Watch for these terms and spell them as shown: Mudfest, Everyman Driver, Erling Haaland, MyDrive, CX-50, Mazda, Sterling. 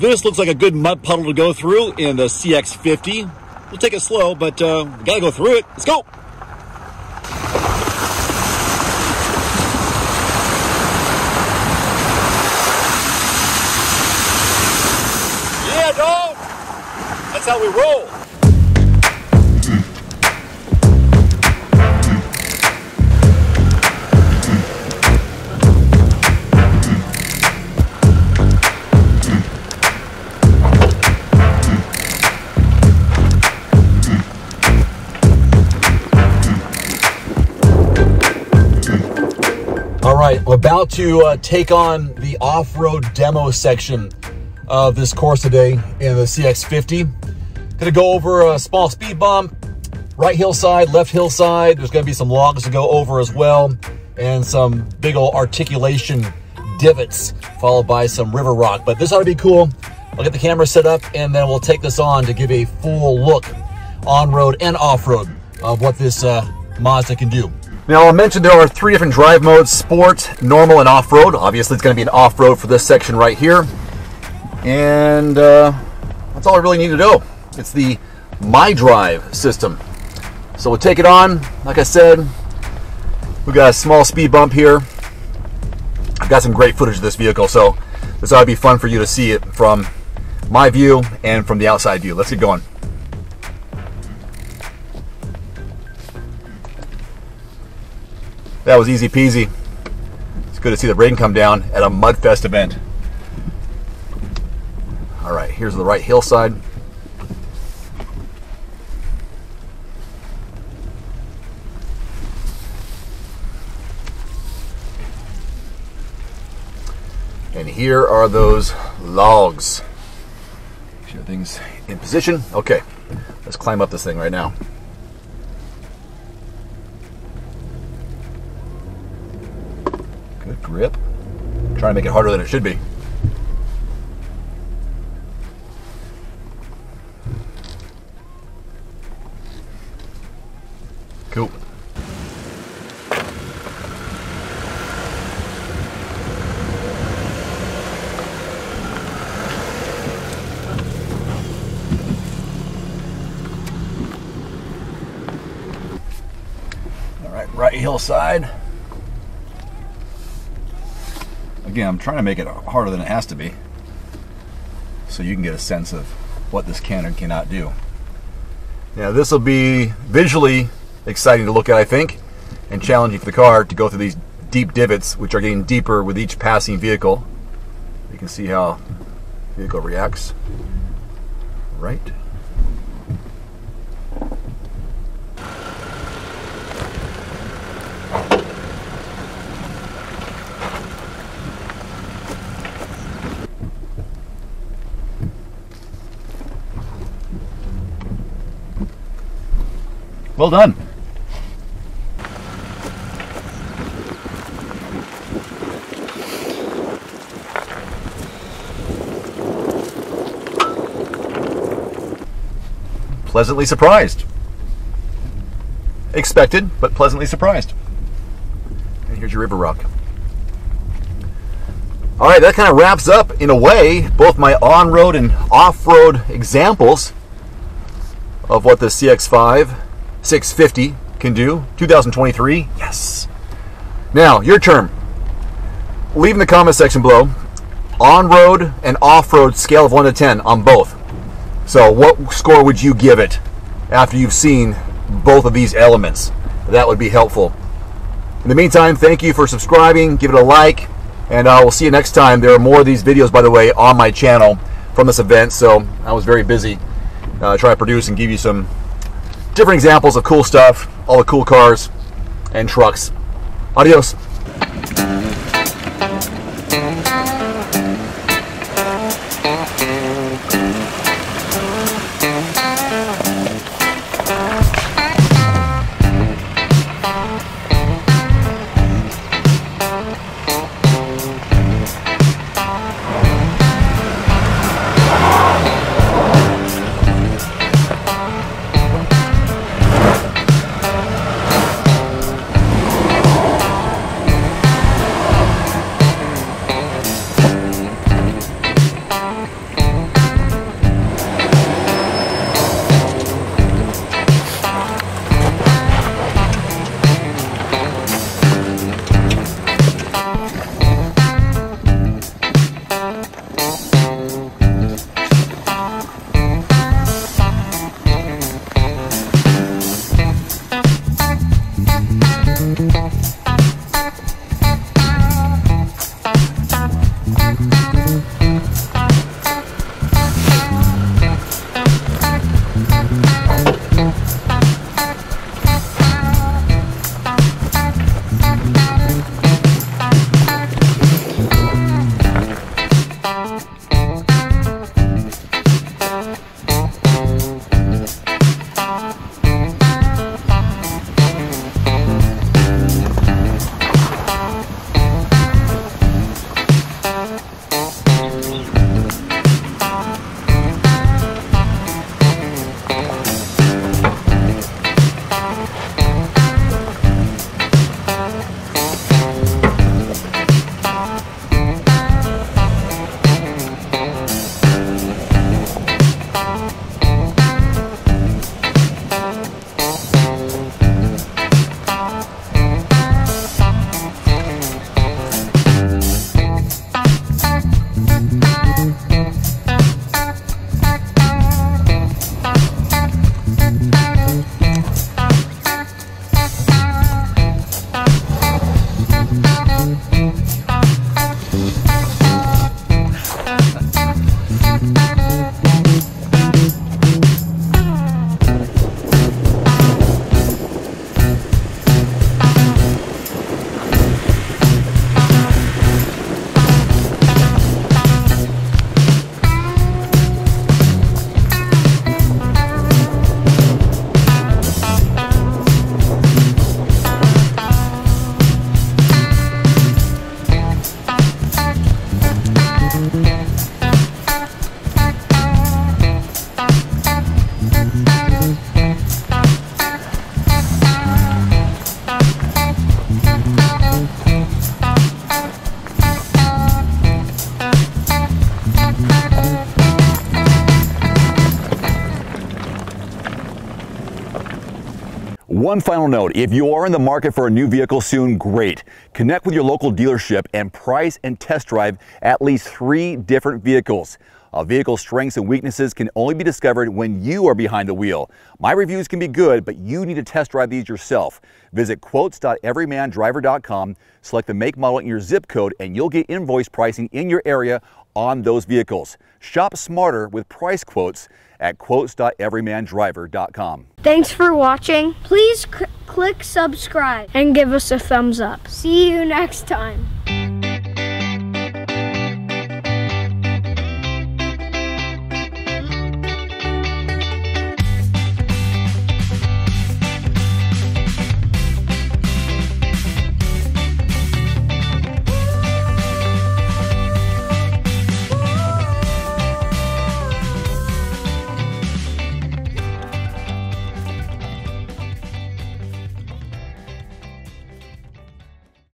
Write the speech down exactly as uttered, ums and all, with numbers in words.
This looks like a good mud puddle to go through in the C X fifty. We'll take it slow, but uh, we gotta go through it. Let's go. Yeah, dog. That's how we roll. Alright, I'm about to uh, take on the off-road demo section of this course today in the C X fifty. Gonna go over a small speed bump, right hillside, left hillside. There's gonna be some logs to go over as well, and some big old articulation divots, followed by some river rock. But this ought to be cool. I'll get the camera set up, and then we'll take this on to give a full look on-road and off-road of what this uh, Mazda can do. Now, I mentioned there are three different drive modes: sport, normal, and off-road. Obviously, it's going to be an off-road for this section right here. And uh, that's all I really need to know. It's the MyDrive system. So we'll take it on. Like I said, we've got a small speed bump here. I've got some great footage of this vehicle, so this ought to be fun for you to see it from my view and from the outside view. Let's get going. That was easy peasy. It's good to see the rain come down at a Mudfest event. All right, here's the right hillside. And here are those logs. Make sure everything's in position. Okay, let's climb up this thing right now. Grip. Trying to make it harder than it should be. Cool. All right, right hillside. Again, I'm trying to make it harder than it has to be, so you can get a sense of what this can and cannot do. Now, this will be visually exciting to look at, I think, and challenging for the car to go through these deep divots, which are getting deeper with each passing vehicle. You can see how the vehicle reacts. Right. Well done. Pleasantly surprised. Expected, but pleasantly surprised. And here's your river rock. All right, that kind of wraps up, in a way, both my on-road and off-road examples of what the C X fifty can do. Two thousand twenty-three, yes. Now, your turn. Leave in the comment section below on-road and off-road scale of one to ten on both. So what score would you give it after you've seen both of these elements? That would be helpful. In the meantime, thank you for subscribing. Give it a like, and I uh, will see you next time. There are more of these videos, by the way, on my channel from this event, so I was very busy uh, trying to produce and give you some different examples of cool stuff, all the cool cars and trucks. Adios. One final note, if you are in the market for a new vehicle soon, great. Connect with your local dealership and price and test drive at least three different vehicles. A vehicle's strengths and weaknesses can only be discovered when you are behind the wheel. My reviews can be good, but you need to test drive these yourself. Visit quotes dot everyman driver dot com, select the make, model, and your zip code, and you'll get invoice pricing in your area on those vehicles. Shop smarter with price quotes at quotes dot everyman driver dot com. Thanks for watching. Please click subscribe and give us a thumbs up. See you next time.